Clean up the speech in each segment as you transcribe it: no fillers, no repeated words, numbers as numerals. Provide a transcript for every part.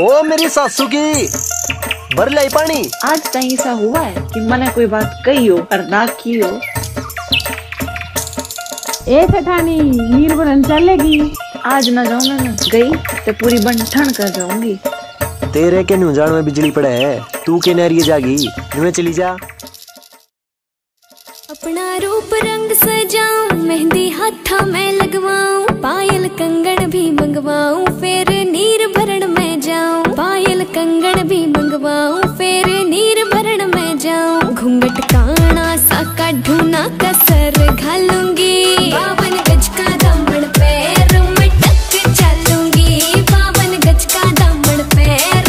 ओ मेरी सासू की भर लाई पानी। आज तक ऐसा हुआ है कि मैंने कोई बात कही हो पर ना की हो। ए सेठानी नीर बन चलेगी। आज ना जाऊँ मैं गई तो पूरी बन ठंड कर जाऊंगी। तेरे के नुजान में बिजली पड़े है, तू के नहरिए जागी नुए चली जा। अपना रूप रंग सजाऊं, मेहंदी हाथा में लगवाऊं, पायल कंगन भी मंगवाऊं, फिर नीर भरण में जाऊं। पायल कंगन भी मंगवाऊं, फिर नीर भरण में जाऊं। घूंघट काना सा का ढूना कसर घालूंगी, बावन गज का दामन पैर में टक चलूंगी। बावन गज का दामन पैर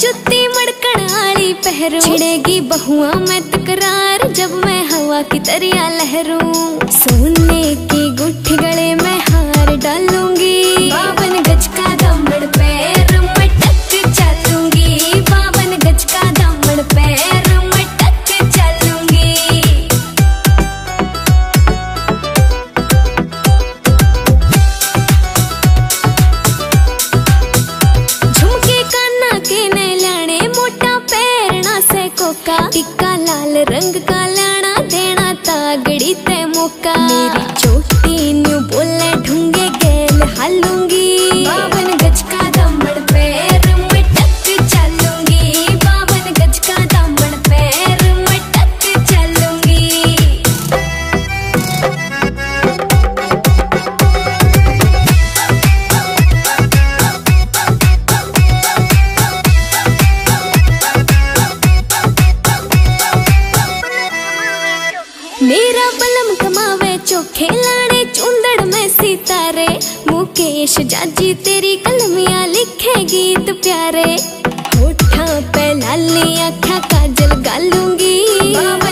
जुत्ती मड़कणाली पहरू। छिड़ेगी बहुआ में तकरार जब मैं हवा की तरिया लहरूं। सोने की गुठी गले में हार डालूंगी, बावन गज का दामन पैर में टक चलूंगी। बावन गज का दामन पैर टिक्का लाल रंग का लाना देना तागड़ी ते मौका। मेरी चोटी न्यू बोले ढूंगे गैल हालूंगी, बावन गज का दामन पैर में टक चलूंगी। बावन गज का दामन पैर में टक खेलाने चुंदड़ में सितारे। मुकेश जाजी तेरी कलमियां लिखे गीत प्यारे। होठा पे लाली आँखा काजल गालूंगी।